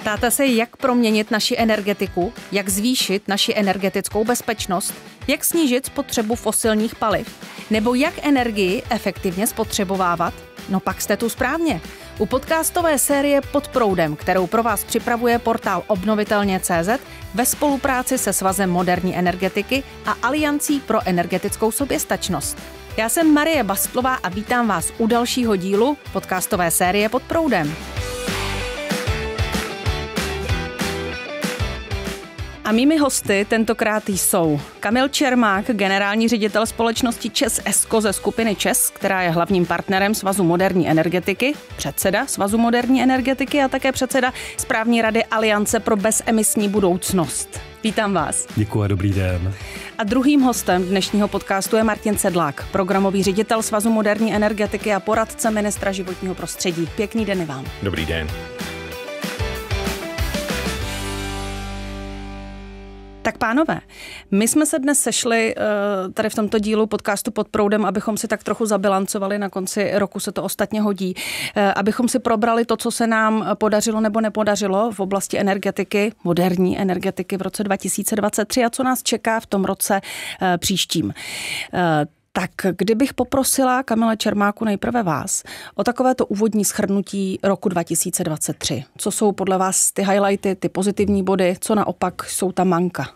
Ptáte se, jak proměnit naši energetiku, jak zvýšit naši energetickou bezpečnost, jak snížit spotřebu fosilních paliv, nebo jak energii efektivně spotřebovávat? No pak jste tu správně. U podcastové série Pod proudem, kterou pro vás připravuje portál Obnovitelně.cz ve spolupráci se Svazem moderní energetiky a Aliancí pro energetickou soběstačnost. Já jsem Marie Bastlová a vítám vás u dalšího dílu podcastové série Pod proudem. A mými hosty tentokrát jsou Kamil Čermák, generální ředitel společnosti ČES ESCO ze skupiny ČES, která je hlavním partnerem Svazu moderní energetiky, předseda Svazu moderní energetiky a také předseda správní rady Aliance pro bezemisní budoucnost. Vítám vás. Děkuji a dobrý den. A druhým hostem dnešního podcastu je Martin Sedlák, programový ředitel Svazu moderní energetiky a poradce ministra životního prostředí. Pěkný den i vám. Dobrý den. Tak pánové, my jsme se dnes sešli tady v tomto dílu podcastu Pod proudem, abychom si tak trochu zabilancovali, na konci roku se to ostatně hodí, abychom si probrali to, co se nám podařilo nebo nepodařilo v oblasti energetiky, moderní energetiky v roce 2023 a co nás čeká v tom roce příštím. Tak kdybych poprosila, Kamile Čermáku, nejprve vás o takovéto úvodní shrnutí roku 2023. Co jsou podle vás ty highlighty, ty pozitivní body, co naopak jsou ta manka?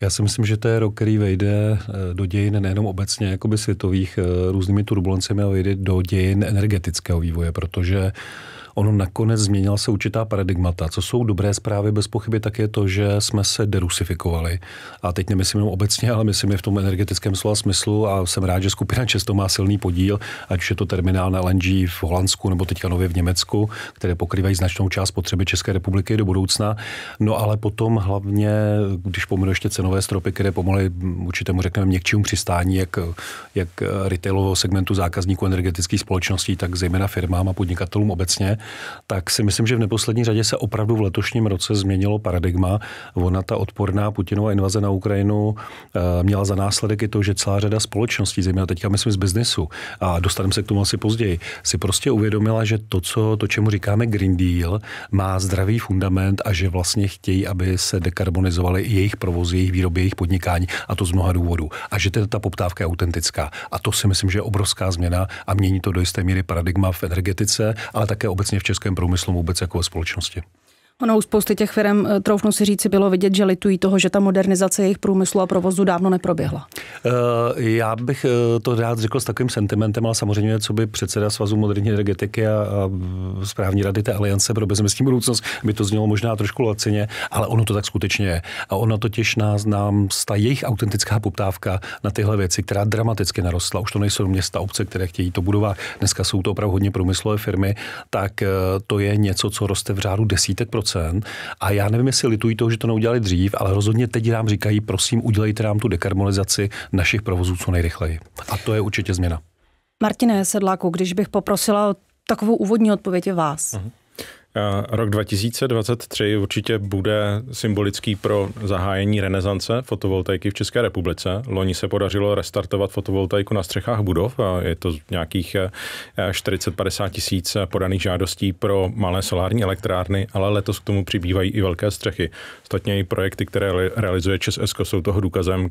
Já si myslím, že to je rok, který vejde do dějin nejenom obecně jakoby světových různými turbulencemi, ale vejde do dějin energetického vývoje, protože ono nakonec změnila se určitá paradigmata. Co jsou dobré zprávy bez pochyby, tak je to, že jsme se derusifikovali. A teď nemyslím jenom obecně, ale myslím je v tom energetickém slova smyslu a jsem rád, že skupina ČES má silný podíl, ať už je to terminál na LNG v Holandsku nebo teďka nově v Německu, které pokrývají značnou část potřeby České republiky do budoucna. No ale potom hlavně, když pominu ještě cenové stropy, které pomohly určitému, řekneme, měkčímu přistání, jak retailového segmentu zákazníků energetických společností, tak zejména firmám a podnikatelům obecně, tak si myslím, že v neposlední řadě se opravdu v letošním roce změnilo paradigma. Ona ta odporná Putinova invaze na Ukrajinu měla za následek i to, že celá řada společností, zejména teďka myslím z biznesu, a dostaneme se k tomu asi později, si prostě uvědomila, že to, čemu říkáme Green Deal, má zdravý fundament a že vlastně chtějí, aby se dekarbonizovaly i jejich provozy, jejich výroby, jejich podnikání, a to z mnoha důvodů. A že ta poptávka je autentická. A to si myslím, že je obrovská změna a mění to do jisté míry paradigma v energetice, ale také obecně v českém průmyslu vůbec jako ve společnosti. Ono u spousty těch firem, troufnu si říci, bylo vidět, že litují toho, že ta modernizace jejich průmyslu a provozu dávno neproběhla. Já bych to rád řekl s takovým sentimentem, ale samozřejmě, co by předseda Svazu moderní energetiky a správní rady té Aliance pro bezemisní budoucnost, by to znělo možná trošku lacině, ale ono to tak skutečně je. A ona totiž nám ta jejich autentická poptávka na tyhle věci, která dramaticky narostla, už to nejsou města, obce, které chtějí to budovat, dneska jsou to opravdu hodně průmyslové firmy, tak to je něco, co roste v řádu desítek procent. A já nevím, jestli litují toho, že to neudělali dřív, ale rozhodně teď nám říkají, prosím, udělejte nám tu dekarbonizaci našich provozů co nejrychleji. A to je určitě změna. Martine Sedláku, když bych poprosila o takovou úvodní odpověď vás. Rok 2023 určitě bude symbolický pro zahájení renesance fotovoltaiky v České republice. Loni se podařilo restartovat fotovoltaiku na střechách budov. Je to nějakých 40-50 tisíc podaných žádostí pro malé solární elektrárny, ale letos k tomu přibývají i velké střechy. Ostatně i projekty, které realizuje ČES ESCO, jsou toho důkazem,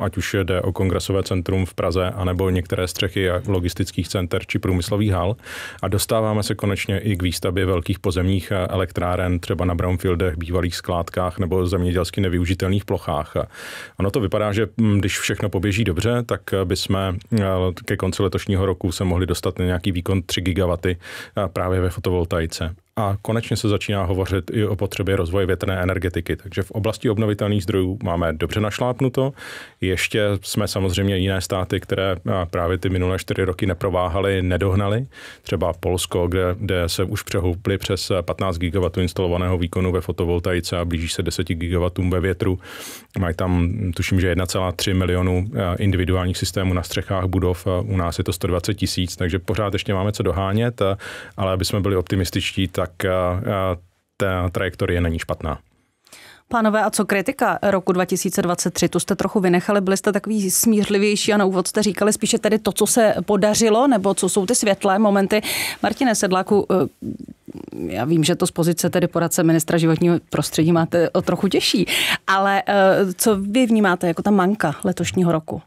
ať už jde o Kongresové centrum v Praze, anebo některé střechy logistických center či průmyslových hal. A dostáváme se konečně i k výstavbě velkých pozemních elektráren, třeba na brownfieldech, bývalých skládkách nebo zemědělsky nevyužitelných plochách. Ono to vypadá, že když všechno poběží dobře, tak bychom ke konci letošního roku se mohli dostat na nějaký výkon 3 gigawaty právě ve fotovoltaice. A konečně se začíná hovořit i o potřebě rozvoje větrné energetiky. Takže v oblasti obnovitelných zdrojů máme dobře našlápnuto. Ještě jsme samozřejmě jiné státy, které právě ty minulé 4 roky neprováhaly, nedohnaly. Třeba Polsko, kde se už přehoupli přes 15 GW instalovaného výkonu ve fotovoltaice a blíží se 10 GW ve větru. Mají tam, tuším, že 1,3 milionu individuálních systémů na střechách budov. U nás je to 120 tisíc, takže pořád ještě máme co dohánět, ale aby jsme byli optimističtí, tak ta trajektorie není špatná. Pánové, a co kritika roku 2023? Tu jste trochu vynechali, byli jste takový smířlivější a na úvod jste říkali spíše tedy to, co se podařilo, nebo co jsou ty světlé momenty. Martine Sedláku, já vím, že to z pozice tedy poradce ministra životního prostředí máte o trochu těžší, ale co vy vnímáte jako ta manka letošního roku?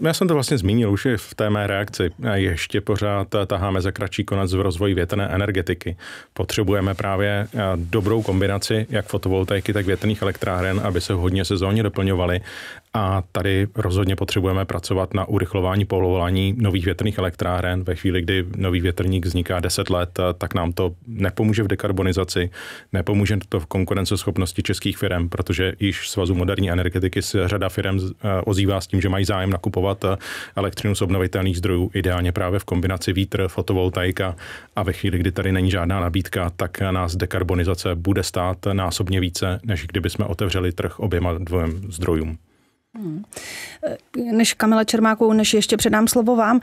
Já jsem to vlastně zmínil už i v té mé reakci. Ještě pořád taháme za kratší konec v rozvoji větrné energetiky. Potřebujeme právě dobrou kombinaci jak fotovoltaiky, tak větrných elektráren, aby se hodně sezónně doplňovaly. A tady rozhodně potřebujeme pracovat na urychlování povolování nových větrných elektráren. Ve chvíli, kdy nový větrník vzniká 10 let, tak nám to nepomůže v dekarbonizaci, nepomůže to v konkurenceschopnosti českých firm, protože již Svazu moderní energetiky se řada firm ozývá s tím, že mají zájem nakupovat elektřinu z obnovitelných zdrojů, ideálně právě v kombinaci vítr, fotovoltaika, a ve chvíli, kdy tady není žádná nabídka, tak nás dekarbonizace bude stát násobně více, než kdyby jsme otevřeli trh oběma dvěma zdrojům. Než Kamila Čermákovou, než ještě předám slovo vám,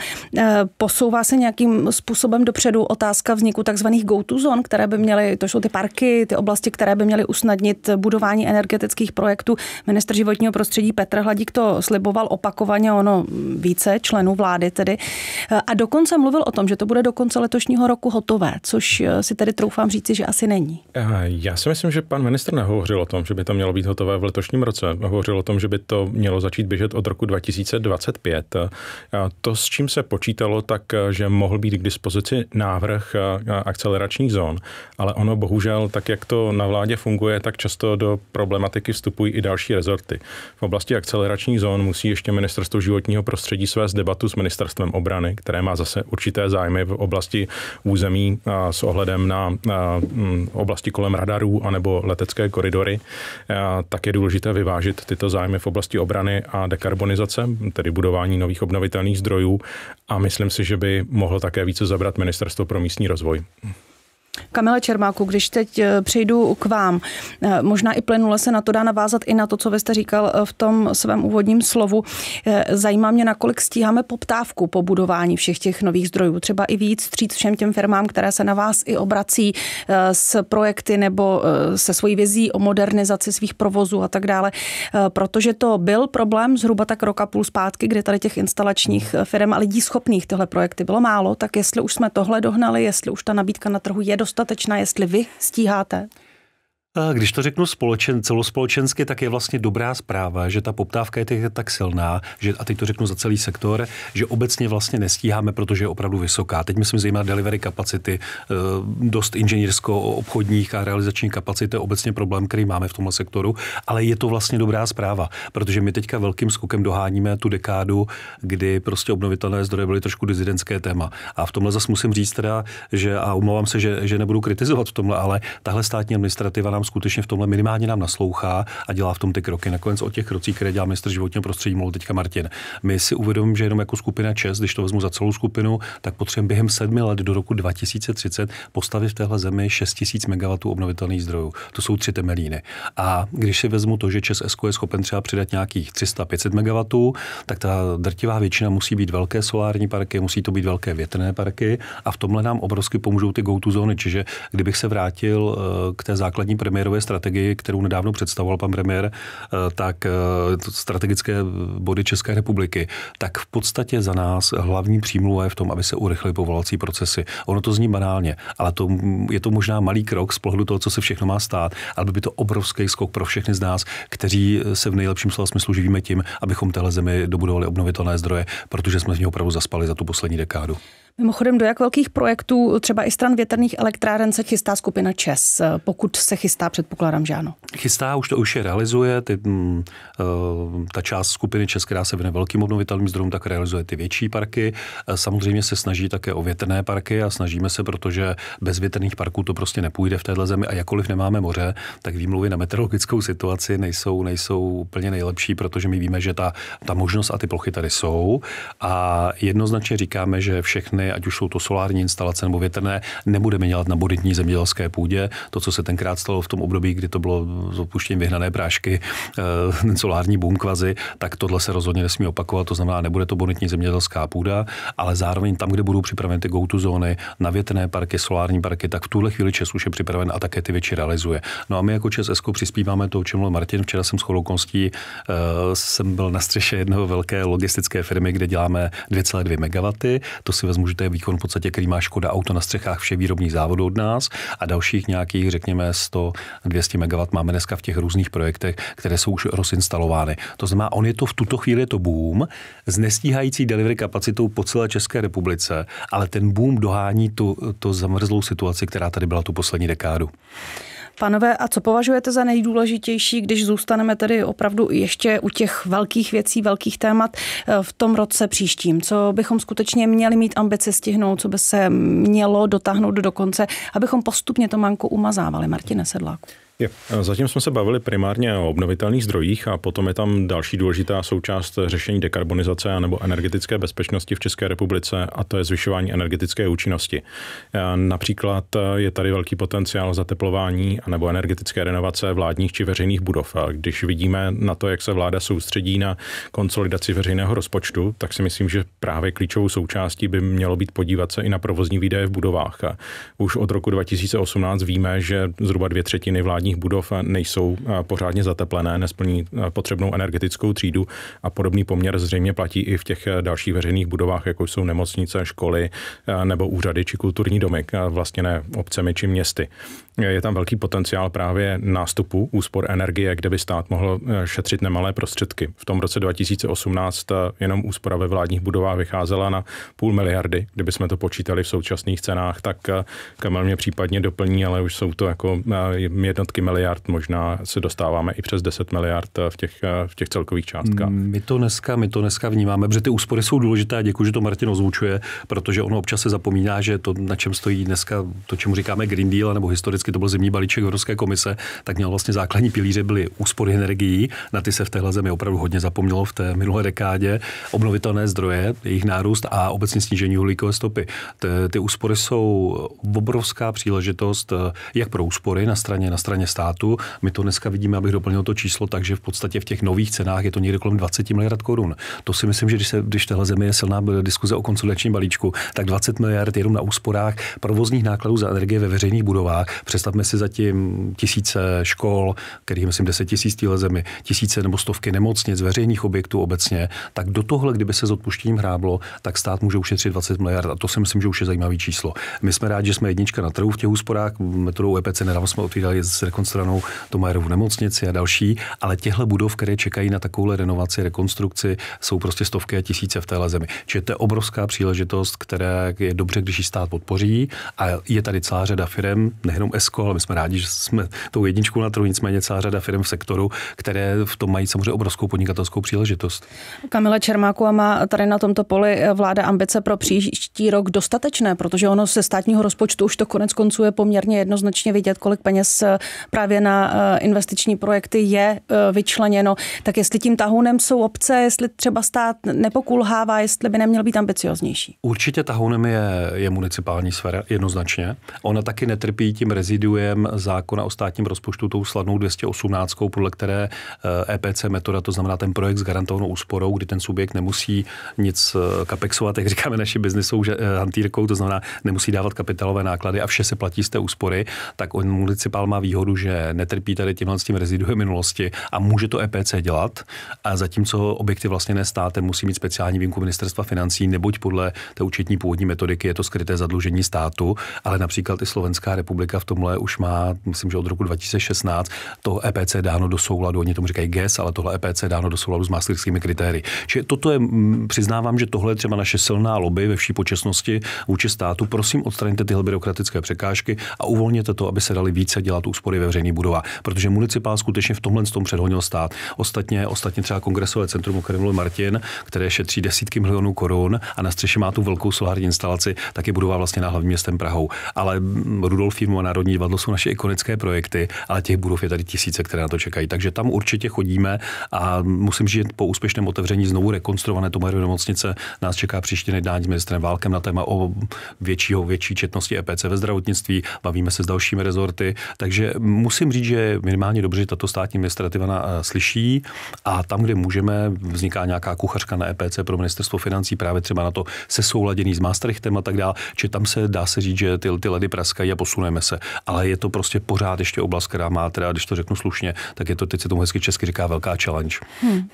posouvá se nějakým způsobem dopředu otázka vzniku takzvaných go-to zón, které by měly, to jsou ty parky, ty oblasti, které by měly usnadnit budování energetických projektů. Ministr životního prostředí Petr Hladík to sliboval opakovaně, ono více členů vlády tedy. A dokonce mluvil o tom, že to bude do konce letošního roku hotové, což si tedy troufám říci, že asi není. Já si myslím, že pan ministr nehovořil o tom, že by to mělo být hotové v letošním roce. Hovořil o tom, že by to mělo začít běžet od roku 2025. To, s čím se počítalo, tak, že mohl být k dispozici návrh akceleračních zón, ale ono bohužel, tak jak to na vládě funguje, tak často do problematiky vstupují i další rezorty. V oblasti akceleračních zón musí ještě Ministerstvo životního prostředí svést debatu s Ministerstvem obrany, které má zase určité zájmy v oblasti území s ohledem na oblasti kolem radarů anebo letecké koridory. Tak je důležité vyvážit tyto zájmy v oblasti obrany a dekarbonizace, tedy budování nových obnovitelných zdrojů, a myslím si, že by mohlo také více zabrat Ministerstvo pro místní rozvoj. Kamile Čermáku, když teď přejdu k vám, možná i plynule se na to dá navázat i na to, co vy jste říkal v tom svém úvodním slovu. Zajímá mě, nakolik stíháme poptávku po budování všech těch nových zdrojů, třeba i víc vstříc všem těm firmám, které se na vás i obrací s projekty nebo se svojí vizí o modernizaci svých provozů a tak dále, protože to byl problém zhruba tak roka půl zpátky, kdy tady těch instalačních firm a lidí schopných tyhle projekty bylo málo, tak jestli už jsme tohle dohnali, jestli už ta nabídka na trhu je dostatečná, jestli vy stíháte? Když to řeknu celospolečensky, tak je vlastně dobrá zpráva, že ta poptávka je tak silná, že, a teď to řeknu za celý sektor, že obecně vlastně nestíháme, protože je opravdu vysoká. Teď myslím zejména delivery kapacity, dost inženýrsko-obchodních a realizačních kapacit, je obecně problém, který máme v tomhle sektoru, ale je to vlastně dobrá zpráva, protože my teďka velkým skokem doháníme tu dekádu, kdy prostě obnovitelné zdroje byly trošku disidentské téma. A v tomhle zase musím říct teda, že, a omlouvám se, že nebudu kritizovat v tomhle, ale tahle státní administrativa skutečně v tomhle minimálně nám naslouchá a dělá v tom ty kroky. Nakonec o těch krocích, které dělá ministr životního prostředí, mluvil teďka Martin. My si uvědomíme, že jenom jako skupina ČES, když to vezmu za celou skupinu, tak potřebujeme během 7 let do roku 2030 postavit v téhle zemi 6000 MW obnovitelných zdrojů. To jsou 3 Temelíny. A když si vezmu to, že ČES ESCO je schopen třeba přidat nějakých 300–500 MW, tak ta drtivá většina musí být velké solární parky, musí to být velké větrné parky, a v tomhle nám obrovsky pomůžou ty go-to zóny, čiže kdybych se vrátil k té základní premiérové strategii, kterou nedávno představoval pan premiér, tak strategické body České republiky, tak v podstatě za nás hlavní přímluva je v tom, aby se urychlily povolovací procesy. Ono to zní banálně, ale to, je to možná malý krok z pohledu toho, co se všechno má stát, ale by to obrovský skok pro všechny z nás, kteří se v nejlepším slova smyslu živíme tím, abychom téhle zemi dobudovali obnovitelné zdroje, protože jsme v ní opravdu zaspali za tu poslední dekádu. Mimochodem, do jak velkých projektů třeba i stran větrných elektráren se chystá skupina ČES? Pokud se chystá, předpokládám, že ano. Chystá, už je realizuje. Ta část skupiny ČES, která se věnuje velkým obnovitelným zdrojům, tak realizuje ty větší parky. Samozřejmě se snaží také o větrné parky a snažíme se, protože bez větrných parků to prostě nepůjde v téhle zemi, a jakkoliv nemáme moře, tak výmluvy na meteorologickou situaci nejsou úplně nejlepší, protože my víme, že ta možnost a ty plochy tady jsou, a jednoznačně říkáme, že všechny, ať už jsou to solární instalace nebo větrné, nebudeme dělat na bonitní zemědělské půdě. To, co se tenkrát stalo v tom období, kdy to bylo s opuštěním vyhnané prášky, solární boom kvazi, tak tohle se rozhodně nesmí opakovat. To znamená, nebude to bonitní zemědělská půda, ale zároveň tam, kde budou připraveny ty go-to zóny na větrné parky, solární parky, tak v tuhle chvíli ČES už je připraven a také ty věci realizuje. No a my jako ČES ESCO přispíváme to, o čem mluvil Martin. Včera jsem shodou okolností jsem byl na střeše jednoho velké logistické firmy, kde děláme 2,2 MW. To si vezmu, že to je výkon v podstatě, který má Škoda Auto na střechách všech výrobních závodů od nás a dalších nějakých, řekněme, 100-200 MW máme dneska v těch různých projektech, které jsou už rozinstalovány. To znamená, on je to v tuto chvíli to boom s nestíhající delivery kapacitou po celé České republice, ale ten boom dohání tu zamrzlou situaci, která tady byla tu poslední dekádu. Panové, a co považujete za nejdůležitější, když zůstaneme tedy opravdu ještě u těch velkých věcí, velkých témat v tom roce příštím? Co bychom skutečně měli mít ambice stihnout, co by se mělo dotáhnout do konce, abychom postupně to manko umazávali? Martine Sedláku. Zatím jsme se bavili primárně o obnovitelných zdrojích a potom je tam další důležitá součást řešení dekarbonizace nebo energetické bezpečnosti v České republice, a to je zvyšování energetické účinnosti. Například je tady velký potenciál zateplování nebo energetické renovace vládních či veřejných budov. A když vidíme na to, jak se vláda soustředí na konsolidaci veřejného rozpočtu, tak si myslím, že právě klíčovou součástí by mělo být podívat se i na provozní výdaje v budovách. A už od roku 2018 víme, že zhruba 2/3 vládních budov nejsou pořádně zateplené, nesplní potřebnou energetickou třídu a podobný poměr zřejmě platí i v těch dalších veřejných budovách, jako jsou nemocnice, školy nebo úřady či kulturní domy, vlastně ne obcemi či městy. Je tam velký potenciál právě nástupu úspor energie, kde by stát mohl šetřit nemalé prostředky. V tom roce 2018 jenom úspora ve vládních budovách vycházela na 0,5 miliardy. Kdyby jsme to počítali v současných cenách, tak Kamil mě případně doplní, ale už jsou to jako jednotky miliard, možná se dostáváme i přes 10 miliard v těch celkových částkách. My to dneska vnímáme, protože ty úspory jsou důležité. Děkuji, že to Martin ozvučuje, protože ono občas se zapomíná, že to, na čem stojí dneska, to, čemu říkáme Green Deal, nebo historicky to byl zimní balíček Evropské komise, tak měl vlastně základní pilíře byly úspory energií, na ty se v téhle zemi opravdu hodně zapomnělo v té minulé dekádě, obnovitelné zdroje, jejich nárůst a obecně snížení uhlíkové stopy. Ty úspory jsou obrovská příležitost jak pro úspory na straně státu. My to dneska vidíme, abych doplnil to číslo, takže v podstatě v těch nových cenách je to někde kolem 20 miliard korun. To si myslím, že když v téhle zemi je silná diskuze o konsolidačním balíčku, tak 20 miliard jenom na úsporách provozních nákladů za energie ve veřejných budovách. Představme si zatím tisíce škol, kterých myslím 10 000 v téhle zemi, tisíce nebo stovky nemocnic, veřejných objektů obecně, tak do tohle, kdyby se s odpuštěním hráblo, tak stát může ušetřit 20 miliard a to si myslím, že už je zajímavé číslo. My jsme rádi, že jsme jednička na trhu v těch úsporách, metodou EPC nedávno jsme otvírali s rekonstruovanou Thomayerovu nemocnici a další, ale těchto budov, které čekají na takovou renovaci, rekonstrukci, jsou prostě stovky a tisíce v téhle zemi. Čili to je obrovská příležitost, která je dobře, když ji stát podpoří, a je tady celá řada firem, nejenom ESCO, ale my jsme rádi, že jsme tou jedničkou na trhu, nicméně celá řada firem v sektoru, které v tom mají samozřejmě obrovskou podnikatelskou příležitost. Kamile Čermáku, a má tady na tomto poli vláda ambice pro příští rok dostatečné, protože ono se státního rozpočtu už to konec konců je poměrně jednoznačně vidět, kolik peněz právě na investiční projekty je vyčleněno. Tak jestli tím tahounem jsou obce, jestli třeba stát nepokulhává, jestli by neměl být ambicioznější? Určitě tahounem je municipální sféra, jednoznačně. Ona taky netrpí tím reziduem zákona o státním rozpočtu, tou slavnou 218, podle které EPC metoda, to znamená ten projekt s garantovanou úsporou, kdy ten subjekt nemusí nic kapexovat, jak říkáme naši biznisovou hantýrkou, to znamená nemusí dávat kapitálové náklady a vše se platí z té úspory, tak on municipál má výhodu, že netrpí tady tímhle s tím reziduem minulosti a může to EPC dělat, a zatímco objekty vlastně nestátem musí mít speciální výjimku ministerstva financí, neboť podle té účetní původní metodiky je to skryté zadlužení státu, ale například i Slovenská republika v tomhle už má, myslím, že od roku 2016 to EPC dáno do souladu, oni tomu říkají GES, ale tohle EPC dáno do souladu s maastrichtskými kritérii. Čili toto je, přiznávám, že tohle je třeba naše silná lobby ve vší počestnosti vůči státu. Prosím, odstraňte tyhle byrokratické překážky a uvolněte to, aby se dali více dělat úspory ve veřejných budovách, protože municipál skutečně v tomhle tom předhonil stát. Ostatně třeba Kongresové centrum, o kterém mluvil Martin, které šetří desítky milionů korun a na střeše má tu velkou solární instalaci, tak je budova vlastně na hlavním městem Prahou. Ale Rudolfinum a Národní divadlo jsou naše ikonické projekty, ale těch budov je tady tisíce, které na to čekají. Takže tam určitě chodíme a musím říct, po úspěšném otevření znovu rekonstruované Thomayerovy nemocnice nás čeká příští jednání s ministrem Válkem na téma o větší četnosti EPC ve zdravotnictví. Bavíme se s dalšími rezorty, takže musím říct, že minimálně dobře tato státní administrativa slyší a tam, kde můžeme, vzniká nějaká kuchařka na EPC pro ministerstvo financí, právě třeba na to se souladěný s Maastrichtem a tak dále, že tam se dá se říct, že ty ledy praskají a posuneme se. Ale je to prostě pořád ještě oblast, která má teda, když to řeknu slušně, tak je to, teď se tomu hezky česky říká, velká challenge.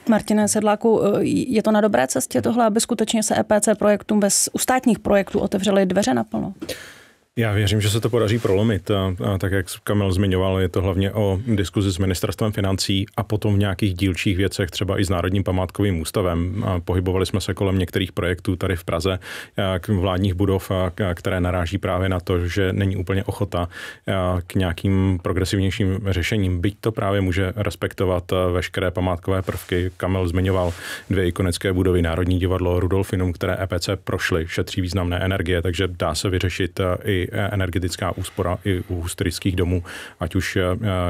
Martine Sedláku, je to na dobré cestě tohle, aby skutečně se EPC projektům bez státních projektů otevřely dveře naplno? Já věřím, že se to podaří prolomit. A tak, jak Kamil zmiňoval, je to hlavně o diskuzi s ministerstvem financí a potom v nějakých dílčích věcech, třeba i s Národním památkovým ústavem. A pohybovali jsme se kolem některých projektů tady v Praze, vládních budov, které naráží právě na to, že není úplně ochota k nějakým progresivnějším řešením. Byť to právě může respektovat veškeré památkové prvky. Kamil zmiňoval dvě ikonické budovy, Národní divadlo, Rudolfinum, které EPC prošly, šetří významné energie, takže dá se vyřešit i energetická úspora i u historických domů, ať už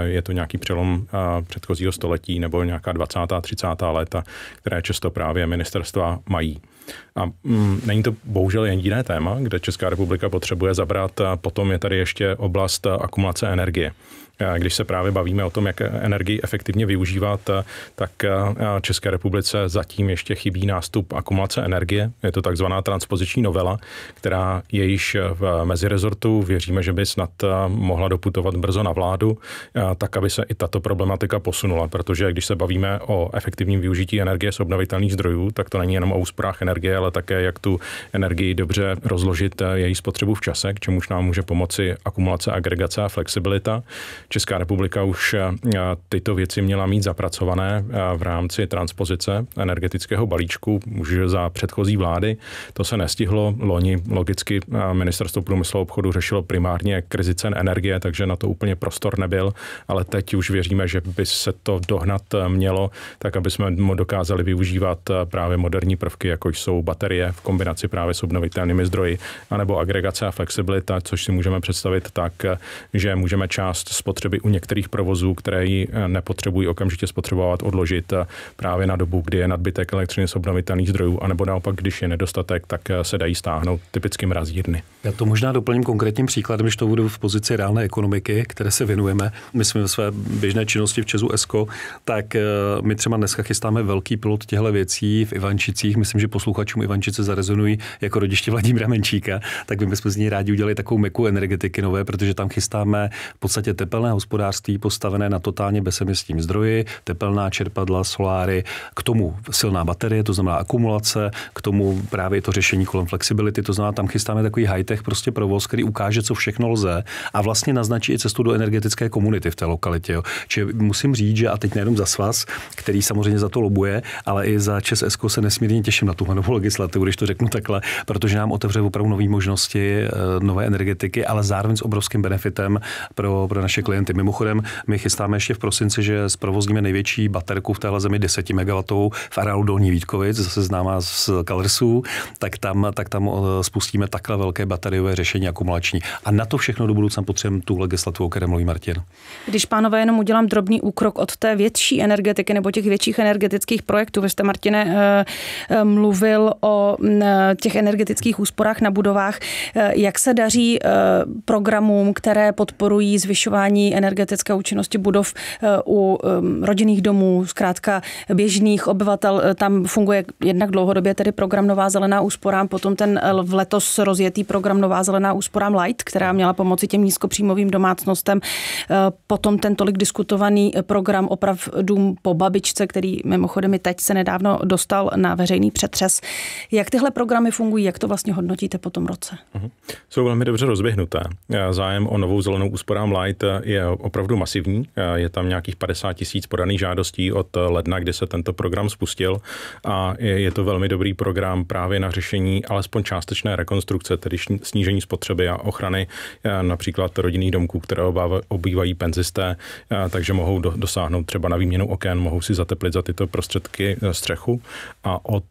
je to nějaký přelom předchozího století nebo nějaká 20. 30. léta, které často právě ministerstva mají. A není to bohužel jen jiné téma, kde Česká republika potřebuje zabrat. Potom je tady ještě oblast akumulace energie. Když se právě bavíme o tom, jak energii efektivně využívat, tak České republice zatím ještě chybí nástup akumulace energie. Je to takzvaná transpoziční novela, která je již v mezirezortu. Věříme, že by snad mohla doputovat brzo na vládu, tak aby se i tato problematika posunula, protože když se bavíme o efektivním využití energie z obnovitelných zdrojů, tak to není jenom o úsporách energie, ale také jak tu energii dobře rozložit, její spotřebu v čase, k čemuž nám může pomoci akumulace, agregace a flexibilita. Česká republika už tyto věci měla mít zapracované v rámci transpozice energetického balíčku už za předchozí vlády. To se nestihlo. Loni logicky ministerstvo průmyslu a obchodu řešilo primárně krizi cen energie, takže na to úplně prostor nebyl, ale teď už věříme, že by se to dohnat mělo, tak aby jsme dokázali využívat právě moderní prvky, jako jsou baterie v kombinaci právě s obnovitelnými zdroji, anebo agregace a flexibilita, což si můžeme představit tak, že můžeme část spotřeby u některých provozů, které ji nepotřebují okamžitě spotřebovat, odložit právě na dobu, kdy je nadbytek elektřiny z obnovitelných zdrojů, anebo naopak, když je nedostatek, tak se dají stáhnout typicky mrazírny. Já to možná doplním konkrétním příkladem, když to budu v pozici reálné ekonomiky, které se věnujeme. My jsme ve své běžné činnosti v ČEZu ESCO, tak my třeba dneska chystáme velký pilot těchto věcí v Ivančicích. Myslím, že posluchačům Ivančice zarezonují jako rodiště Vladimíra Menšíka, tak my jsme z ní rádi udělali takovou meku energetiky nové, protože tam chystáme v podstatě tepelné hospodářství postavené na totálně bezemisním zdroji, tepelná čerpadla, soláry, k tomu silná baterie, to znamená akumulace, k tomu právě to řešení kolem flexibility, to znamená, tam chystáme takový high-tech prostě provoz, který ukáže, co všechno lze a vlastně naznačí i cestu do energetické komunity v té lokalitě. Jo. Čiže musím říct, že a teď nejenom za Svaz, který samozřejmě za to lobuje, ale i za ČES ESCO se nesmírně těším na tuhle novou legislativu, když to řeknu takhle, protože nám otevře opravdu nové možnosti, nové energetiky, ale zároveň s obrovským benefitem pro naše klienty. Mimochodem, my chystáme ještě v prosinci, že zprovozníme největší baterku v téhle zemi 10 MW v areálu Dolní Vítkovic, zase známá z Kalersů, tak tam spustíme takhle velké bateriové řešení akumulační. A na to všechno do budoucna potřebujeme tu legislativu, o které mluví Martin. Když, pánové, jenom udělám drobný úkrok od té větší energetiky nebo těch větších energetických projektů. Vy jste, Martine, mluvil o těch energetických úsporách na budovách. Jak se daří programům, které podporují zvyšování energetické účinnosti budov u rodinných domů, zkrátka běžných obyvatel? Tam funguje jednak dlouhodobě tedy program Nová zelená úsporám, potom ten v letos rozjetý program Nová zelená úsporám Light, která měla pomoci těm nízkopříjmovým domácnostem, potom ten tolik diskutovaný program Oprav dům po Babičce, který mimochodem i teď se nedávno dostal na veřejný přetřes. Jak tyhle programy fungují, jak to vlastně hodnotíte po tom roce? Jsou velmi dobře rozběhnuté. Zájem o Novou zelenou úsporám Light je opravdu masivní. Je tam nějakých 50 000 podaných žádostí od ledna, kdy se tento program spustil a je to velmi dobrý program právě na řešení alespoň částečné rekonstrukce, tedy snížení spotřeby a ochrany například rodinných domků, které obývají penzisté, takže mohou dosáhnout třeba na výměnu oken, mohou si zateplit za tyto prostředky střechu a od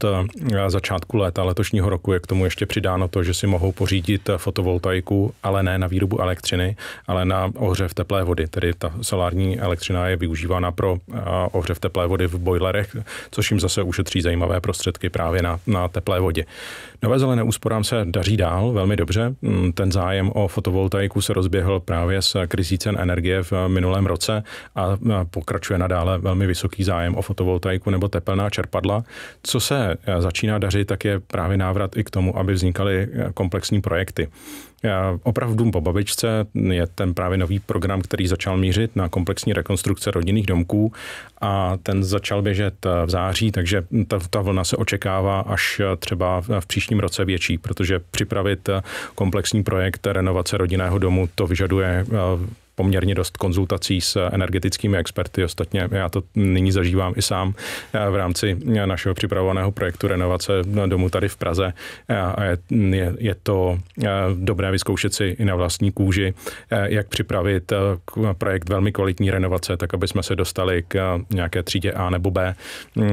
začátku léta letošního roku je k tomu ještě přidáno to, že si mohou pořídit fotovoltaiku, ale ne na výrobu elektřiny, ale na ohřev tepelné teplé vody, tedy ta solární elektřina je využívána pro ohřev teplé vody v bojlerech, což jim zase ušetří zajímavé prostředky právě na teplé vodě. Nové zelené úsporám se daří dál velmi dobře. Ten zájem o fotovoltaiku se rozběhl právě s krizí cen energie v minulém roce a pokračuje nadále velmi vysoký zájem o fotovoltaiku nebo tepelná čerpadla. Co se začíná dařit, tak je právě návrat i k tomu, aby vznikaly komplexní projekty. Oprav Dům po Babičce je ten právě nový program, který začal mířit na komplexní rekonstrukce rodinných domků a ten začal běžet v září, takže ta vlna se očekává až třeba v příštím roce větší, protože připravit komplexní projekt renovace rodinného domu, to vyžaduje poměrně dost konzultací s energetickými experty. Ostatně já to nyní zažívám i sám v rámci našeho připravovaného projektu renovace domu tady v Praze. Je to dobré vyzkoušet si i na vlastní kůži, jak připravit projekt velmi kvalitní renovace, tak aby jsme se dostali k nějaké třídě A nebo B,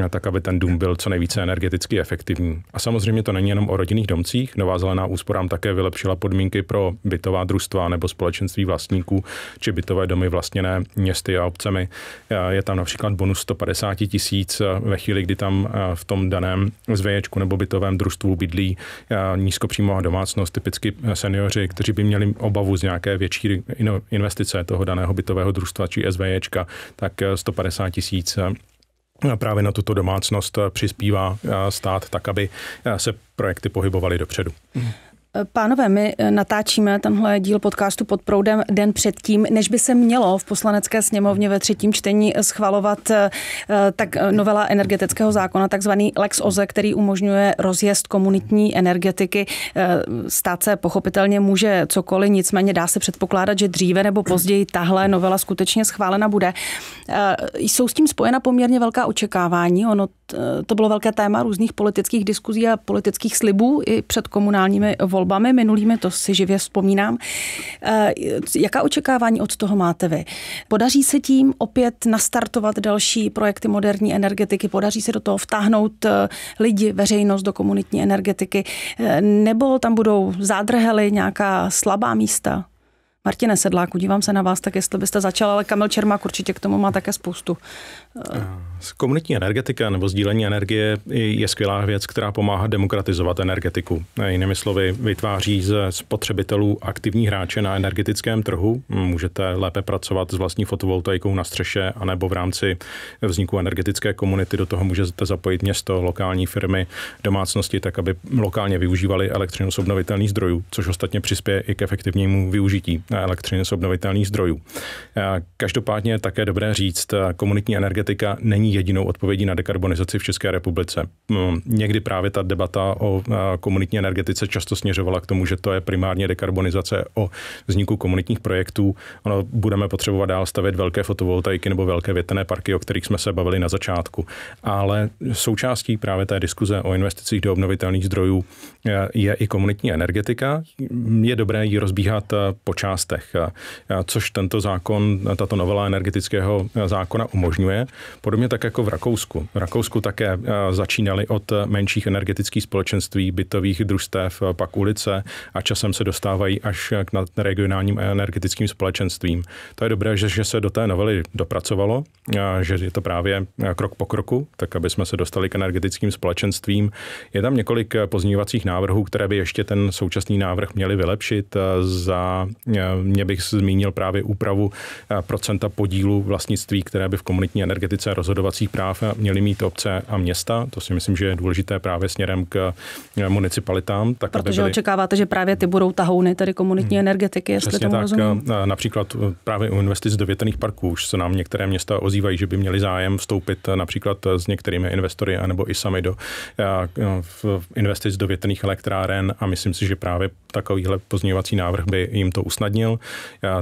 tak aby ten dům byl co nejvíce energeticky efektivní. A samozřejmě to není jenom o rodinných domcích. Nová zelená úsporám také vylepšila podmínky pro bytová družstva nebo společenství vlastníků či bytové domy vlastněné městy a obcemi. Je tam například bonus 150 000 ve chvíli, kdy tam v tom daném zvěječku nebo bytovém družstvu bydlí nízkopříjmová domácnost, typicky seniori, kteří by měli obavu z nějaké větší investice toho daného bytového družstva či SVJčka, tak 150 000 právě na tuto domácnost přispívá stát tak, aby se projekty pohybovaly dopředu. Pánové, my natáčíme tenhle díl podcastu Pod proudem den předtím, než by se mělo v Poslanecké sněmovně ve třetím čtení schvalovat tak novela energetického zákona, takzvaný Lex Oze, který umožňuje rozjezd komunitní energetiky. Stát se pochopitelně může cokoliv, nicméně dá se předpokládat, že dříve nebo později tahle novela skutečně schválena bude. Jsou s tím spojena poměrně velká očekávání. Ono to bylo velké téma různých politických diskuzí a politických slibů i před komunálními volbami minulými, to si živě vzpomínám. Jaká očekávání od toho máte vy? Podaří se tím opět nastartovat další projekty moderní energetiky? Podaří se do toho vtáhnout lidi, veřejnost do komunitní energetiky? Nebo tam budou zádrhely, nějaká slabá místa? Martine Sedláku, dívám se na vás, tak jestli byste začal, ale Kamil Čermák určitě k tomu má také spoustu. Komunitní energetika nebo sdílení energie je skvělá věc, která pomáhá demokratizovat energetiku. Jinými slovy, vytváří ze spotřebitelů aktivní hráče na energetickém trhu. Můžete lépe pracovat s vlastní fotovoltaikou na střeše, anebo v rámci vzniku energetické komunity. Do toho můžete zapojit město, lokální firmy, domácnosti, tak aby lokálně využívali elektřinu z obnovitelných zdrojů, což ostatně přispěje i k efektivnímu využití elektřiny z obnovitelných zdrojů. Každopádně je také dobré říct, komunitní energetika není jedinou odpovědí na dekarbonizaci v České republice. Někdy právě ta debata o komunitní energetice často směřovala k tomu, že to je primárně dekarbonizace o vzniku komunitních projektů. Ono budeme potřebovat dál stavět velké fotovoltaiky nebo velké větrné parky, o kterých jsme se bavili na začátku. Ale součástí právě té diskuze o investicích do obnovitelných zdrojů je i komunitní energetika. Je dobré ji rozbíhat po částech, což tento zákon, tato novela energetického zákona umožňuje. Podobně tak jako v Rakousku. V Rakousku také začínali od menších energetických společenství, bytových družstev, pak ulice a časem se dostávají až k regionálním energetickým společenstvím. To je dobré, že se do té novely dopracovalo, že je to právě krok po kroku, tak aby jsme se dostali k energetickým společenstvím. Je tam několik pozměňovacích návrhů, které by ještě ten současný návrh měly vylepšit. Mě bych zmínil právě úpravu procenta podílu vlastnictví, které by v komunitní energetice rozhodovacích práv měly mít obce a města. To si myslím, že je důležité právě směrem k municipalitám. Tak protože očekáváte, že právě ty budou tahouny tady komunitní energetiky, jestli tomu rozumím. Například právě u investic do větrných parků už se nám některé města ozývají, že by měli zájem vstoupit například s některými investory anebo i sami do investic do větrných elektráren a myslím si, že právě takovýhle pozměňovací návrh by jim to usnadnil.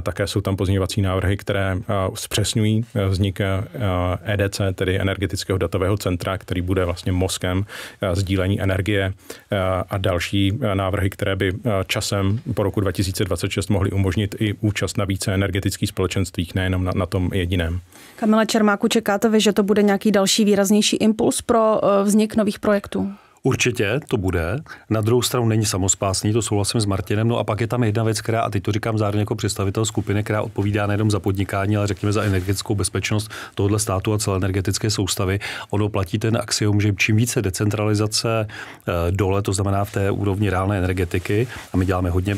Také jsou tam pozměňovací návrhy, které zpřesňují vznik EDC, tedy energetického datového centra, který bude vlastně mozkem sdílení energie a další návrhy, které by časem po roku 2026 mohly umožnit i účast na více energetických společenstvích, nejenom na tom jediném. Kamile Čermáku, čekáte vy, že to bude nějaký další výraznější impuls pro vznik nových projektů? Určitě to bude. Na druhou stranu není samospásný, to souhlasím s Martinem. No a pak je tam jedna věc, která, a teď to říkám zároveň jako představitel skupiny, která odpovídá nejenom za podnikání, ale řekněme za energetickou bezpečnost tohoto státu a celé energetické soustavy. Ono platí ten axiom, že čím více decentralizace dole, to znamená v té úrovni reálné energetiky, a my děláme hodně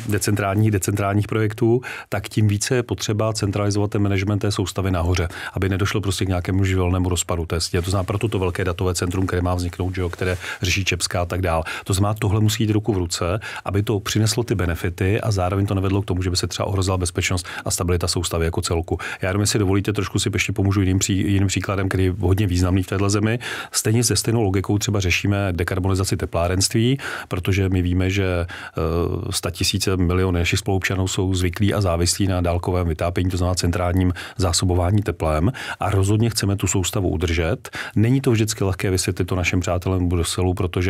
decentrálních projektů, tak tím více je potřeba centralizovat ten management té soustavy nahoře, aby nedošlo prostě k nějakému živelnému rozpadu té sítě. To znamená proto to velké datové centrum, které má vzniknout, které řeší Čepská a tak dál. To znamená, tohle musí jít ruku v ruce, aby to přineslo ty benefity a zároveň to nevedlo k tomu, že by se třeba ohrozila bezpečnost a stabilita soustavy jako celku. Já jenom, jestli dovolíte, trošku si ještě pomůžu jiným příkladem, který je hodně významný v této zemi. Stejně se stejnou logikou třeba řešíme dekarbonizaci teplárenství, protože my víme, že 100 000 miliony našich spoluobčanů jsou zvyklí a závislí na dálkovém vytápění, to znamená centrálním zásobování teplem, a rozhodně chceme tu soustavu udržet. Není to vždycky lehké vysvětlit to našim přátelům v Bruselu, protože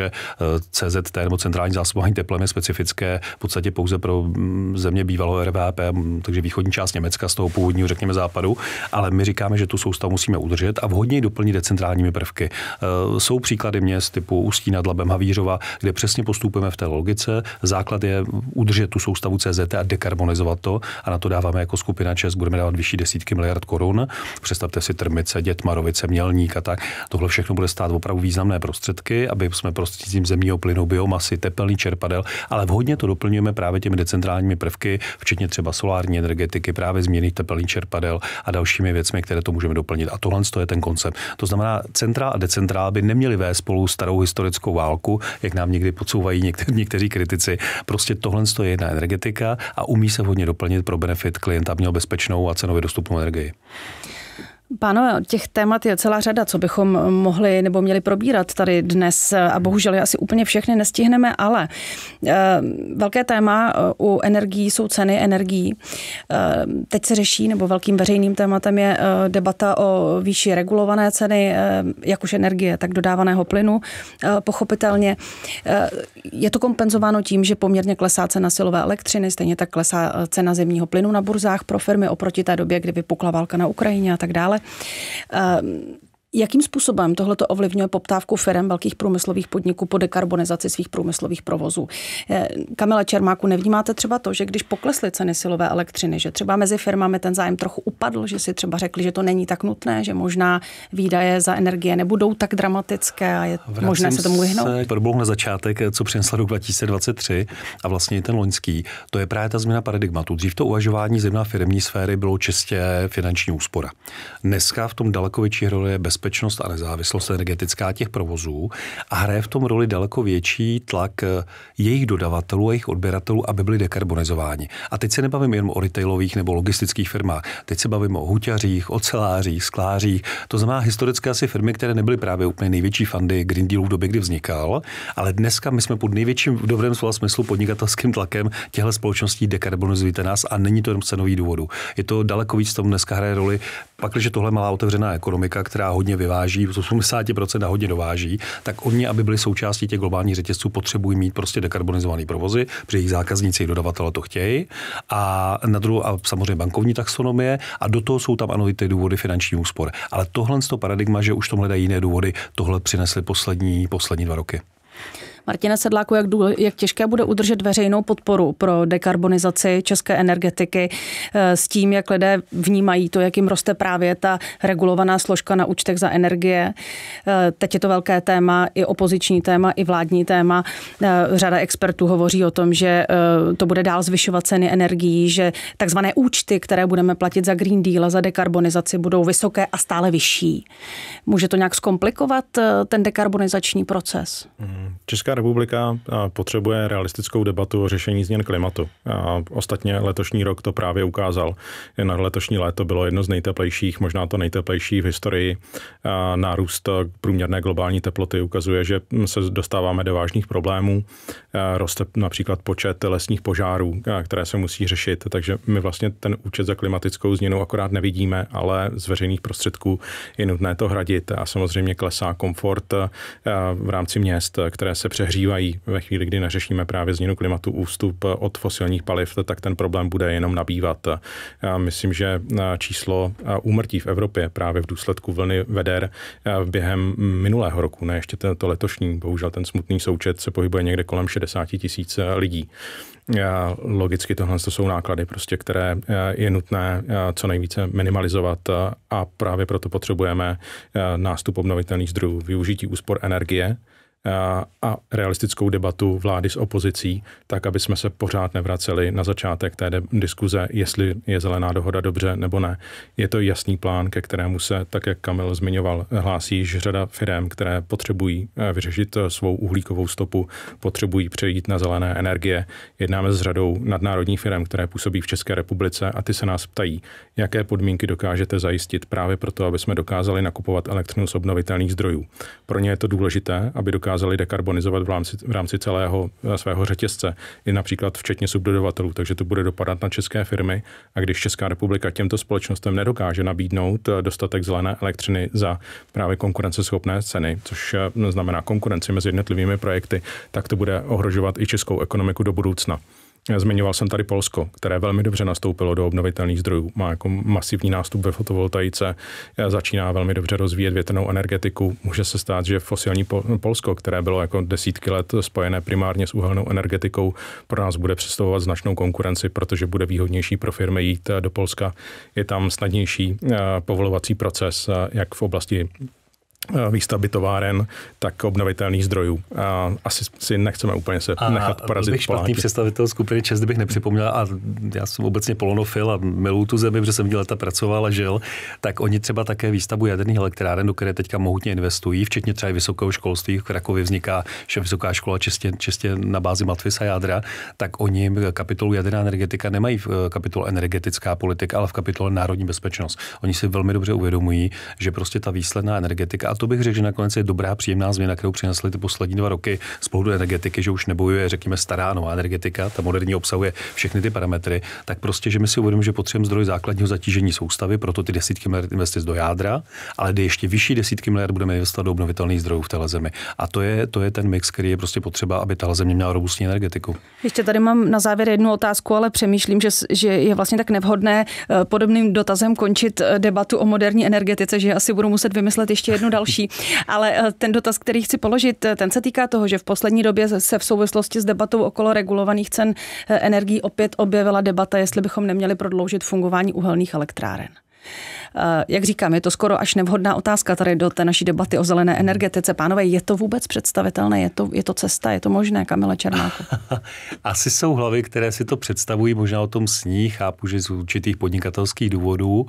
CZT nebo centrální zásobování teplem je specifické v podstatě pouze pro země bývalého RVP, takže východní část Německa z toho původního, řekněme, západu, ale my říkáme, že tu soustavu musíme udržet a vhodně ji doplnit decentrálními prvky. Jsou příklady měst typu Ústí nad Labem, Havířova, kde přesně postupujeme v té logice. Základ je udržet tu soustavu CZT a dekarbonizovat to, a na to dáváme jako skupina ČES, budeme dávat vyšší desítky miliard korun. Představte si Trmice, Dětmarovice, Mělník a tak. Tohle všechno bude stát opravdu významné prostředky, aby jsme prostřednictvím zemního plynu, biomasy, tepelných čerpadel, ale vhodně to doplňujeme právě těmi decentrálními prvky, včetně třeba solární energetiky, právě změny tepelných čerpadel a dalšími věcmi, které to můžeme doplnit. A tohle je ten koncept. To znamená, centra a decentra by neměly vést spolu starou historickou válku, jak nám někdy podsouvají někteří kritici. Prostě tohle je jedna energetika a umí se hodně doplnit pro benefit klienta, měl bezpečnou a cenově dostupnou energii. Pánové, těch témat je celá řada, co bychom mohli nebo měli probírat tady dnes, a bohužel asi úplně všechny nestihneme, ale velké téma u energií jsou ceny energií. Teď se řeší, nebo velkým veřejným tématem je debata o výši regulované ceny, jak už energie, tak dodávaného plynu. Pochopitelně je to kompenzováno tím, že poměrně klesá cena silové elektřiny, stejně tak klesá cena zemního plynu na burzách pro firmy oproti té době, kdy vypukla válka na Ukrajině a tak dále. Jakým způsobem tohle to ovlivňuje poptávku firem, velkých průmyslových podniků po dekarbonizaci svých průmyslových provozů? Kamile Čermáku, nevnímáte třeba to, že když poklesly ceny silové elektřiny, že třeba mezi firmami ten zájem trochu upadl, že si třeba řekli, že to není tak nutné, že možná výdaje za energie nebudou tak dramatické a je možné se tomu vyhnout? Proběhl na začátek, co přinesla rok 2023 a vlastně i ten loňský. To je právě ta změna paradigmatu. Dřív to uvažování zejména firemní sféry bylo čistě finanční úspora. Dneska v tom daleko větší roli je bezpečnost a nezávislost energetická těch provozů a hraje v tom roli daleko větší tlak jejich dodavatelů a jejich odběratelů, aby byli dekarbonizováni. A teď se nebavíme jen o retailových nebo logistických firmách. Teď se bavíme o huťařích, ocelářích, sklářích. To znamená historické asi firmy, které nebyly právě úplně největší fandy Green Dealu v době, kdy vznikal, ale dneska my jsme pod největším v dobrém slova smyslu podnikatelským tlakem těchto společností: dekarbonizujte nás, a není to jenom cenový důvodu. Je to daleko víc, tomu dneska hraje roli. Pakliže tohle malá otevřená ekonomika, která hodně vyváží, 80% a hodně dováží, tak oni, aby byli součástí těch globálních řetězců, potřebují mít prostě dekarbonizované provozy, protože jejich zákazníci i dodavatelé to chtějí. A na druhou, a samozřejmě bankovní taxonomie, a do toho jsou tam ano i ty důvody finanční úspor. Ale tohle z toho paradigma, že už tomu hledají jiné důvody, tohle přinesly poslední 2 roky. Martine Sedláku, jak těžké bude udržet veřejnou podporu pro dekarbonizaci české energetiky s tím, jak lidé vnímají to, jak jim roste právě ta regulovaná složka na účtech za energie? Teď je to velké téma, i opoziční téma, i vládní téma. Řada expertů hovoří o tom, že to bude dál zvyšovat ceny energií, že takzvané účty, které budeme platit za Green Deal a za dekarbonizaci, budou vysoké a stále vyšší. Může to nějak zkomplikovat ten dekarbonizační proces? Česká republika potřebuje realistickou debatu o řešení změn klimatu. Ostatně letošní rok to právě ukázal. Na letošní léto bylo jedno z nejteplejších, možná to nejteplejší v historii. Nárůst průměrné globální teploty ukazuje, že se dostáváme do vážných problémů. Roste například počet lesních požárů, které se musí řešit. Takže my vlastně ten účet za klimatickou změnu akorát nevidíme, ale z veřejných prostředků je nutné to hradit. A samozřejmě klesá komfort v rámci měst, které se přehrává přehřívají ve chvíli, kdy neřešíme právě změnu klimatu, ústup od fosilních paliv, tak ten problém bude jenom nabývat. Myslím, že číslo úmrtí v Evropě právě v důsledku vlny veder během minulého roku, ne ještě to letošní, bohužel ten smutný součet se pohybuje někde kolem 60 000 lidí. Logicky tohle jsou náklady, prostě, které je nutné co nejvíce minimalizovat a právě proto potřebujeme nástup obnovitelných zdrojů, využití úspor energie a realistickou debatu vlády s opozicí, tak, aby jsme se pořád nevraceli na začátek té diskuze, jestli je zelená dohoda dobře nebo ne. Je to jasný plán, ke kterému se, tak jak Kamil zmiňoval, hlásí již řada firem, které potřebují vyřešit svou uhlíkovou stopu, potřebují přejít na zelené energie. Jednáme s řadou nadnárodních firem, které působí v České republice a ty se nás ptají, jaké podmínky dokážete zajistit právě proto, aby jsme dokázali nakupovat elektřinu z obnovitelných zdrojů. Pro ně je to důležité, aby dokázali dekarbonizovat v rámci celého svého řetězce, i například včetně subdodavatelů, takže to bude dopadat na české firmy a když Česká republika těmto společnostem nedokáže nabídnout dostatek zelené elektřiny za právě konkurenceschopné ceny, což znamená konkurenci mezi jednotlivými projekty, tak to bude ohrožovat i českou ekonomiku do budoucna. Zmiňoval jsem tady Polsko, které velmi dobře nastoupilo do obnovitelných zdrojů. Má jako masivní nástup ve fotovoltaice, začíná velmi dobře rozvíjet větrnou energetiku. Může se stát, že fosilní Polsko, které bylo jako desítky let spojené primárně s uhelnou energetikou, pro nás bude představovat značnou konkurenci, protože bude výhodnější pro firmy jít do Polska. Je tam snadnější povolovací proces, jak v oblasti výstavby továren, tak obnovitelných zdrojů. Asi si nechceme úplně se nechat porazit Poláky. Špatný představitel skupiny ČES, kdybych nepřipomněl, a já jsem obecně polonofil a miluju tu zemi, protože jsem v ní leta pracoval a žil, tak oni třeba také výstavbu jaderných elektráren, do které teďka mohutně investují, včetně třeba i vysokého školství, v Krakově vzniká vysoká škola čistě na bázi matfis a jádra, tak oni kapitolu jaderná energetika nemají v kapitolu energetická politika, ale v kapitole národní bezpečnost. Oni si velmi dobře uvědomují, že prostě ta výsledná energetika, a to bych řekl, že nakonec je dobrá příjemná změna, kterou přinesly ty poslední 2 roky z pohledu energetiky, že už nebojuje, řekněme, stará nová energetika, ta moderní obsahuje všechny ty parametry, tak prostě, že my si uvědomíme, že potřebujeme zdroj základního zatížení soustavy, proto ty desítky miliard investic do jádra, ale kdy ještě vyšší desítky miliard budeme investovat do obnovitelných zdrojů v téhle zemi. A to je ten mix, který je prostě potřeba, aby tahle země měla robustní energetiku. Ještě tady mám na závěr jednu otázku, ale přemýšlím, že je vlastně tak nevhodné podobným dotazem končit debatu o moderní energetice, že asi budu muset vymyslet ještě jednu další. Ale ten dotaz, který chci položit, ten se týká toho, že v poslední době se v souvislosti s debatou okolo regulovaných cen energií opět objevila debata, jestli bychom neměli prodloužit fungování uhelných elektráren. Jak říkám, je to skoro až nevhodná otázka tady do té naší debaty o zelené energetice. Pánové, je to vůbec představitelné? Je to cesta? Je to možné, Kamile Čermáku? Asi jsou hlavy, které si to představují, možná o tom sní, chápu, že z určitých podnikatelských důvodů.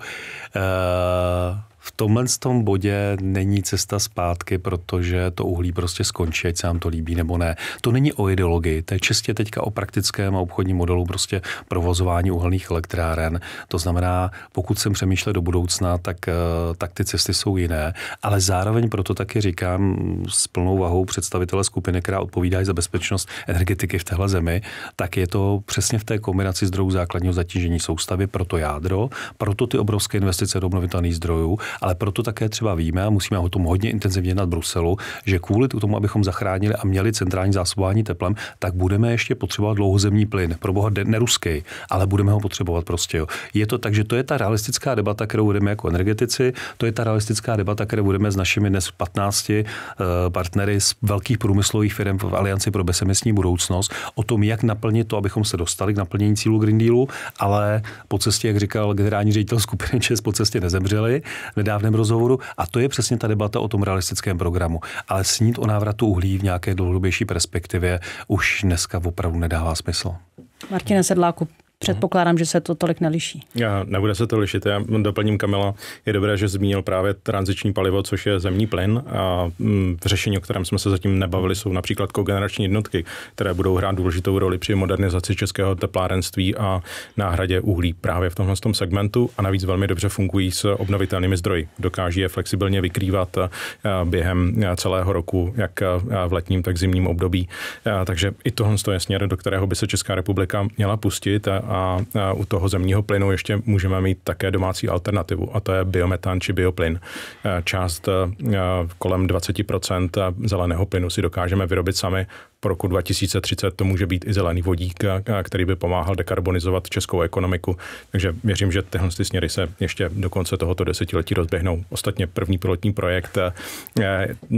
V tomhle tom bodě není cesta zpátky, protože to uhlí prostě skončí, ať se nám to líbí nebo ne. To není o ideologii, to je čistě teďka o praktickém a obchodním modelu prostě provozování uhelných elektráren. To znamená, pokud jsem přemýšlel do budoucna, tak ty cesty jsou jiné, ale zároveň proto taky říkám s plnou vahou představitele skupiny, která odpovídá za bezpečnost energetiky v téhle zemi, tak je to přesně v té kombinaci zdrojů základního zatížení soustavy, proto jádro, proto ty obrovské investice do obnovitelných zdrojů. Ale proto také třeba víme, a musíme o tom hodně intenzivně jednat v Bruselu, že kvůli tomu, abychom zachránili a měli centrální zásobování teplem, tak budeme ještě potřebovat dlouhozemní plyn. Proboha neruský, ale budeme ho potřebovat prostě. Jo. Je to tak, že to je ta realistická debata, kterou budeme jako energetici, to je ta realistická debata, kterou budeme s našimi dnes 15 partnery z velkých průmyslových firm v Alianci pro bezemisní budoucnost o tom, jak naplnit to, abychom se dostali k naplnění cílů Green Dealu, ale po cestě, jak říkal generální ředitel skupiny ČES, po cestě nezemřeli. V nedávném rozhovoru, a to je přesně ta debata o tom realistickém programu. Ale snít o návratu uhlí v nějaké dlouhodobější perspektivě už dneska opravdu nedává smysl. Martine Sedláku, předpokládám, že se to tolik neliší. Nebude se to lišit. Já doplním Kamila. Je dobré, že zmínil právě tranziční palivo, což je zemní plyn. A v řešení, o kterém jsme se zatím nebavili, jsou například kogenerační jednotky, které budou hrát důležitou roli při modernizaci českého teplárenství a náhradě uhlí právě v tomhle segmentu. A navíc velmi dobře fungují s obnovitelnými zdroji. Dokáží je flexibilně vykrývat během celého roku, jak v letním, tak zimním období. Takže i tohle je směr, do kterého by se Česká republika měla pustit. a u toho zemního plynu ještě můžeme mít také domácí alternativu, a to je biometan či bioplyn. Část kolem 20% zeleného plynu si dokážeme vyrobit sami. Po roku 2030 to může být i zelený vodík, který by pomáhal dekarbonizovat českou ekonomiku. Takže věřím, že tyhle směry se ještě do konce tohoto desetiletí rozběhnou. Ostatně první pilotní projekt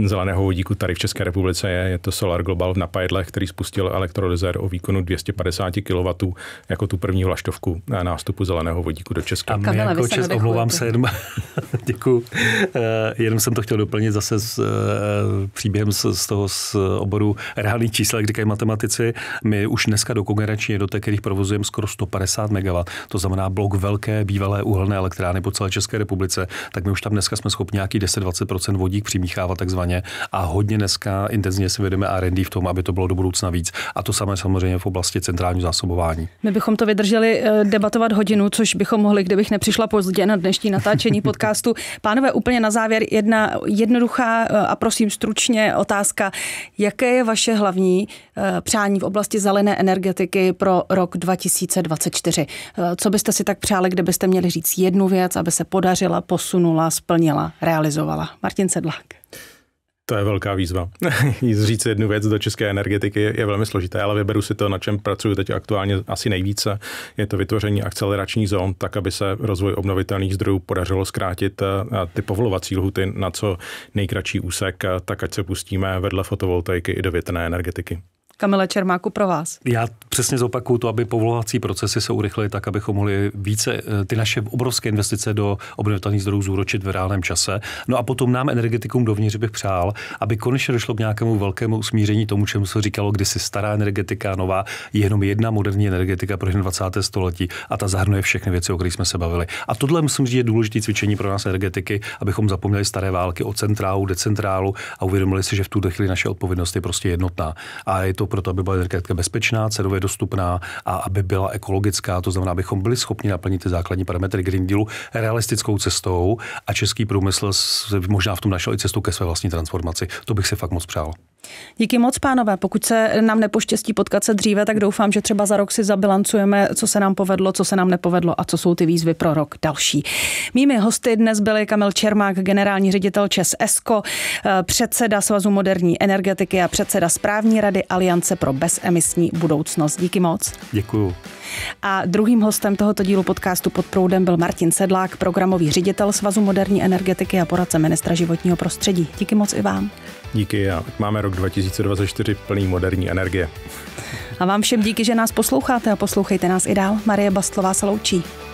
zeleného vodíku tady v České republice je to Solar Global v Napajedle, který spustil elektrolyzer o výkonu 250 kW jako tu první vlaštovku nástupu zeleného vodíku do Česka. A my jako ČES, omlouvám se, jenom, děkuju. Jenom jsem to chtěl doplnit zase s příběhem z toho z oboru reálných čísel, jak říkají matematici. My už dneska do kogenerační jednotek, kterých provozujeme skoro 150 MW, to znamená blok velké bývalé uhelné elektrárny po celé České republice, tak my už tam dneska jsme schopni nějaký 10-20% vodík přimíchávat takzvaně a hodně dneska intenzivně si vedeme R&D v tom, aby to bylo do budoucna víc. A to samé samozřejmě v oblasti centrálního zásobování. My bychom to vydrželi debatovat hodinu, což bychom mohli, kdybych nepřišla pozdě na dnešní natáčení podcastu. Pánové, úplně na závěr jedna jednoduchá a prosím stručně otázka. Jaké je vaše hlavní přání v oblasti zelené energetiky pro rok 2024? Co byste si tak přáli, kdybyste měli říct jednu věc, aby se podařila, posunula, splnila, realizovala? Martin Sedlák. To je velká výzva. Říct jednu věc do české energetiky je velmi složité, ale vyberu si to, na čem pracuji teď aktuálně asi nejvíce. Je to vytvoření akceleračních zón, tak, aby se rozvoj obnovitelných zdrojů podařilo zkrátit ty povolovací lhuty na co nejkratší úsek, tak ať se pustíme vedle fotovoltaiky i do větrné energetiky. Kamile Čermáku, pro vás. Já přesně zopakuju to, aby povolovací procesy se urychlily tak, abychom mohli více ty naše obrovské investice do obnovitelných zdrojů zúročit v reálném čase. No a potom nám energetikům dovnitř bych přál, aby konečně došlo k nějakému velkému usmíření tomu, čemu se říkalo kdysi stará energetika, nová, je jenom jedna moderní energetika pro 21. století a ta zahrnuje všechny věci, o kterých jsme se bavili. A tohle musím říct je důležité cvičení pro nás energetiky, abychom zapomněli staré války o centrálu, decentrálu a uvědomili si, že v tuto chvíli naše odpovědnost je prostě jednotná. A je to proto, aby byla energetika bezpečná, cenově dostupná a aby byla ekologická. To znamená, abychom byli schopni naplnit ty základní parametry Green Dealu realistickou cestou a český průmysl možná v tom našel i cestu ke své vlastní transformaci. To bych si fakt moc přál. Díky moc, pánové. Pokud se nám nepoštěstí potkat se dříve, tak doufám, že třeba za rok si zabilancujeme, co se nám povedlo, co se nám nepovedlo a co jsou ty výzvy pro rok další. Mými hosty dnes byli Kamil Čermák, generální ředitel ČEZ ESCO, předseda Svazu moderní energetiky a předseda správní rady Aliance pro bezemisní budoucnost. Díky moc. Děkuju. A druhým hostem tohoto dílu podcastu Pod proudem byl Martin Sedlák, programový ředitel Svazu moderní energetiky a poradce ministra životního prostředí. Díky moc i vám. Díky a máme rok 2024 plný moderní energie. A vám všem díky, že nás posloucháte a poslouchejte nás i dál. Marie Bastlová se loučí.